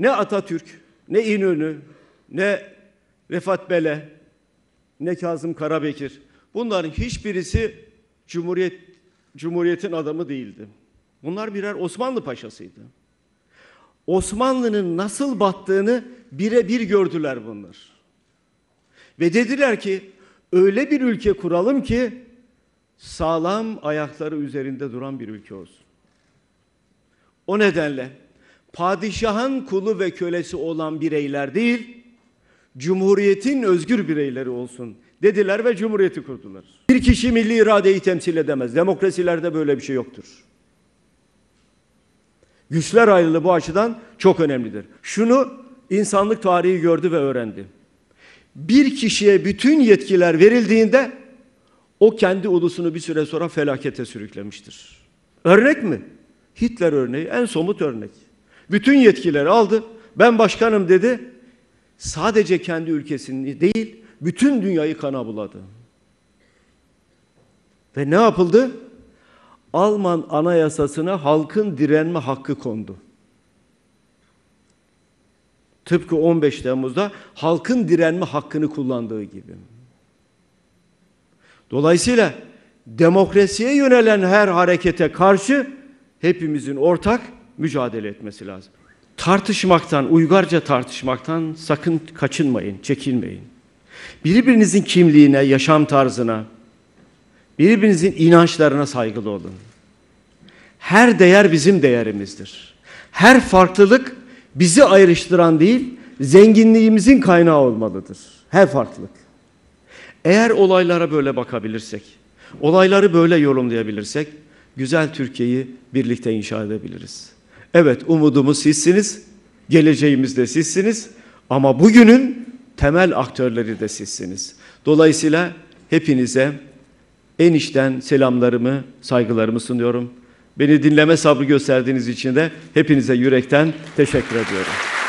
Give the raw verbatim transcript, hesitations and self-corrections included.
Ne Atatürk, ne İnönü, ne Refat Bele, ne Kazım Karabekir. Bunların hiçbirisi Cumhuriyet, Cumhuriyet'in adamı değildi. Bunlar birer Osmanlı paşasıydı. Osmanlı'nın nasıl battığını birebir gördüler bunlar. Ve dediler ki öyle bir ülke kuralım ki sağlam ayakları üzerinde duran bir ülke olsun. O nedenle padişahın kulu ve kölesi olan bireyler değil, Cumhuriyetin özgür bireyleri olsun dediler ve Cumhuriyeti kurdular. Bir kişi milli iradeyi temsil edemez. Demokrasilerde böyle bir şey yoktur. Güçler ayrılığı bu açıdan çok önemlidir. Şunu insanlık tarihi gördü ve öğrendi. Bir kişiye bütün yetkiler verildiğinde o kendi ulusunu bir süre sonra felakete sürüklemiştir. Örnek mi? Hitler örneği en somut örnek. Bütün yetkileri aldı. Ben başkanım dedi. Sadece kendi ülkesini değil, bütün dünyayı kana buladı. Ve ne yapıldı? Alman Anayasası'na halkın direnme hakkı kondu. Tıpkı on beş Temmuz'da halkın direnme hakkını kullandığı gibi. Dolayısıyla demokrasiye yönelen her harekete karşı hepimizin ortak mücadele etmesi lazım. Tartışmaktan, uygarca tartışmaktan sakın kaçınmayın, çekinmeyin. Birbirinizin kimliğine, yaşam tarzına, birbirinizin inançlarına saygılı olun. Her değer bizim değerimizdir. Her farklılık bizi ayrıştıran değil, zenginliğimizin kaynağı olmalıdır. Her farklılık. Eğer olaylara böyle bakabilirsek, olayları böyle yorumlayabilirsek, güzel Türkiye'yi birlikte inşa edebiliriz. Evet, umudumuz sizsiniz, geleceğimiz de sizsiniz ama bugünün temel aktörleri de sizsiniz. Dolayısıyla hepinize en içten selamlarımı, saygılarımı sunuyorum. Beni dinleme sabrı gösterdiğiniz için de hepinize yürekten teşekkür ediyorum.